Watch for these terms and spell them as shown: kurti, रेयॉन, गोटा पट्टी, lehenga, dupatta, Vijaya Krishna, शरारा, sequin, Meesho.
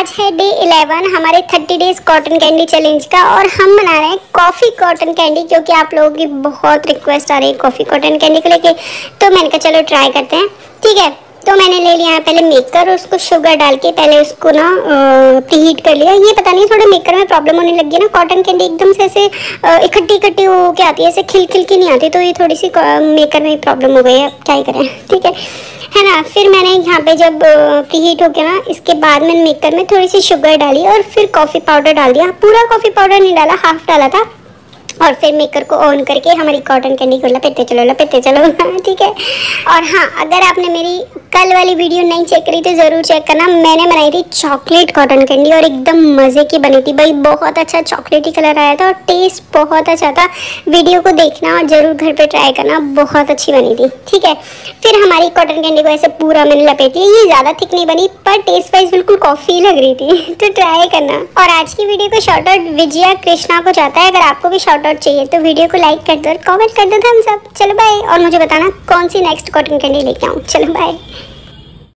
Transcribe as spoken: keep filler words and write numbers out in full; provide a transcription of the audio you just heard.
आज है day eleven हमारे thirty days cotton candy challenge का और हम बना रहे हैं कॉफ़ी कॉटन कैंडी क्योंकि आप लोगों की बहुत रिक्वेस्ट आ रही है कॉफ़ी कॉटन कैंडी को लेके, तो मैंने कहा चलो ट्राई करते हैं। ठीक है, तो मैंने ले लिया है पहले मेकर, उसको शुगर डाल के पहले उसको ना प्रीहीट कर लिया। ये पता नहीं थोड़ा मेकर में प्रॉब्लम होने लगी है ना, कॉटन कैंडी एकदम से ऐसे इकट्ठी इकट्ठी हो के आती है, ऐसे खिल खिल की नहीं आती, तो ये थोड़ी सी मेकर में प्रॉब्लम हो गई है, क्या ही करें। ठीक है है ना, फिर मैंने यहाँ पे जब प्रीहीट हो गया ना, इसके बाद मैंने मेकर में थोड़ी सी शुगर डाली और फिर कॉफ़ी पाउडर डाल दिया। पूरा कॉफ़ी पाउडर नहीं डाला, हाफ डाला था। और फिर मेकर को ऑन करके हमारी कॉटन कैंडी को लपेटते चलो लपेटते चलो। ठीक है, और हाँ, अगर आपने मेरी कल वाली वीडियो नहीं चेक करी तो ज़रूर चेक करना। मैंने बनाई थी चॉकलेट कॉटन कैंडी और एकदम मज़े की बनी थी भाई, बहुत अच्छा चॉकलेटी कलर आया था और टेस्ट बहुत अच्छा था। वीडियो को देखना और ज़रूर घर पे ट्राई करना, बहुत अच्छी बनी थी। ठीक है, फिर हमारी कॉटन कैंडी को ऐसे पूरा मैंने लपेट लिया। ये ज़्यादा थिक नहीं बनी पर टेस्ट वाइज बिल्कुल कॉफ़ी लग रही थी, तो ट्राई करना। और आज की वीडियो को शॉर्ट आउट विजया कृष्णा को जाता है। अगर आपको भी शॉर्ट आउट चाहिए तो वीडियो को लाइक कर दो और कॉमेंट कर दो थम्स अप। चलो बाय, और मुझे बताना कौन सी नेक्स्ट कॉटन कैंडी लेके आऊँ। चलो बाय।